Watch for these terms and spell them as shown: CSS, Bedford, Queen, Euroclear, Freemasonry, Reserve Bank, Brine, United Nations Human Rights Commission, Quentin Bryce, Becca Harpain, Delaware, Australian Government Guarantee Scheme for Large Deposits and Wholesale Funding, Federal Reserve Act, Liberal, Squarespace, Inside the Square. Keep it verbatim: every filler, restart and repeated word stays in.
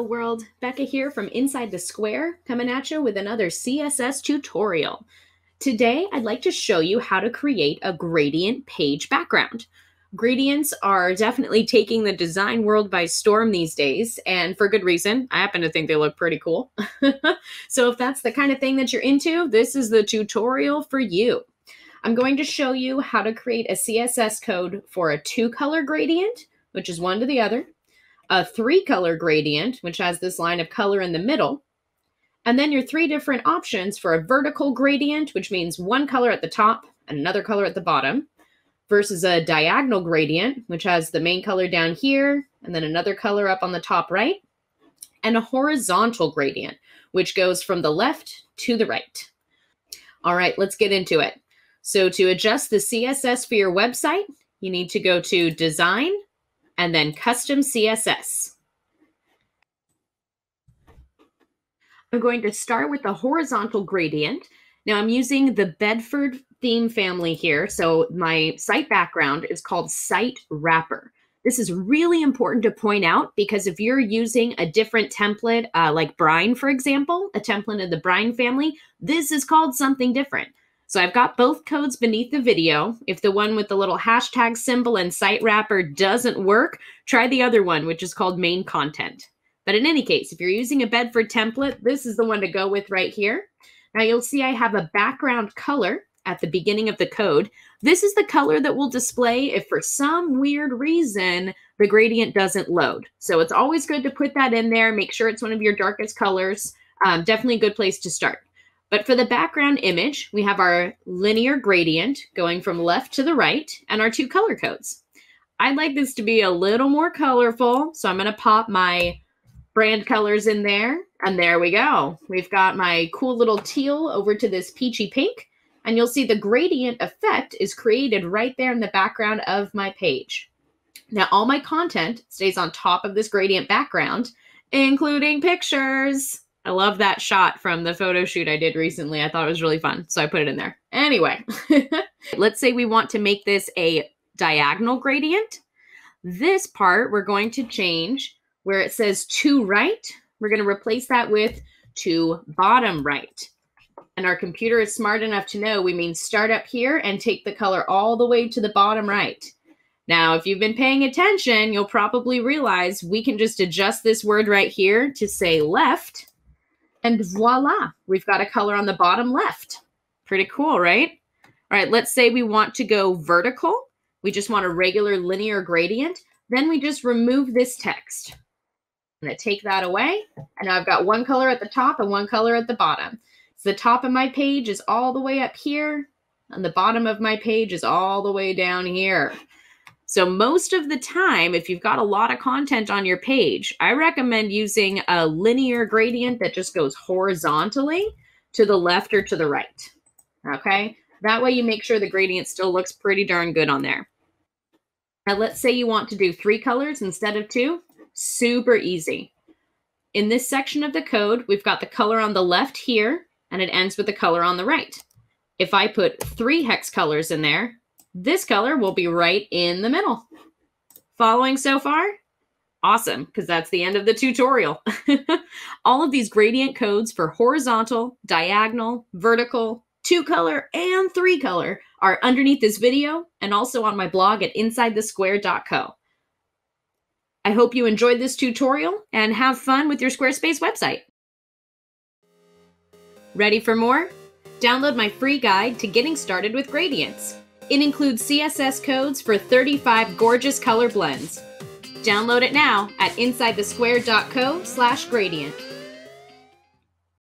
Hello world, Becca here from Inside the Square, coming at you with another C S S tutorial. Today, I'd like to show you how to create a gradient page background. Gradients are definitely taking the design world by storm these days, and for good reason. I happen to think they look pretty cool. So if that's the kind of thing that you're into, this is the tutorial for you. I'm going to show you how to create a C S S code for a two-color gradient, which is one to the other, a three-color gradient, which has this line of color in the middle, and then your three different options for a vertical gradient, which means one color at the top and another color at the bottom, versus a diagonal gradient, which has the main color down here and then another color up on the top right, and a horizontal gradient, which goes from the left to the right. All right, let's get into it. So to adjust the C S S for your website, you need to go to Design, and then Custom C S S. I'm going to start with the horizontal gradient. Now I'm using the Bedford theme family here, so my site background is called Site Wrapper. This is really important to point out because if you're using a different template, uh, like Brine, for example, a template of the Brine family, this is called something different. So I've got both codes beneath the video. If the one with the little hashtag symbol and site wrapper doesn't work, try the other one, which is called main content. But in any case, if you're using a Bedford template, this is the one to go with right here. Now you'll see I have a background color at the beginning of the code. This is the color that will display if for some weird reason the gradient doesn't load. So it's always good to put that in there. Make sure it's one of your darkest colors. Um, definitely a good place to start. But for the background image, we have our linear gradient going from left to the right and our two color codes. I'd like this to be a little more colorful, so I'm gonna pop my brand colors in there, and there we go. We've got my cool little teal over to this peachy pink, and you'll see the gradient effect is created right there in the background of my page. Now all my content stays on top of this gradient background, including pictures. I love that shot from the photo shoot I did recently. I thought it was really fun, so I put it in there. Anyway, let's say we want to make this a diagonal gradient. This part we're going to change where it says to right. We're going to replace that with to bottom right. And our computer is smart enough to know we mean start up here and take the color all the way to the bottom right. Now, if you've been paying attention, you'll probably realize we can just adjust this word right here to say left. And voila, we've got a color on the bottom left. Pretty cool, right? All right, let's say we want to go vertical. We just want a regular linear gradient. Then we just remove this text. I'm gonna take that away. And now I've got one color at the top and one color at the bottom. So the top of my page is all the way up here, and the bottom of my page is all the way down here. So most of the time, if you've got a lot of content on your page, I recommend using a linear gradient that just goes horizontally to the left or to the right, okay? That way you make sure the gradient still looks pretty darn good on there. Now let's say you want to do three colors instead of two, super easy. In this section of the code, we've got the color on the left here, and it ends with the color on the right. If I put three hex colors in there, this color will be right in the middle. Following so far? Awesome, because that's the end of the tutorial. All of these gradient codes for horizontal, diagonal, vertical, two color, and three color are underneath this video and also on my blog at inside the square dot co. I hope you enjoyed this tutorial and have fun with your Squarespace website. Ready for more? Download my free guide to getting started with gradients. It includes C S S codes for thirty-five gorgeous color blends. Download it now at inside the square dot co slash gradient.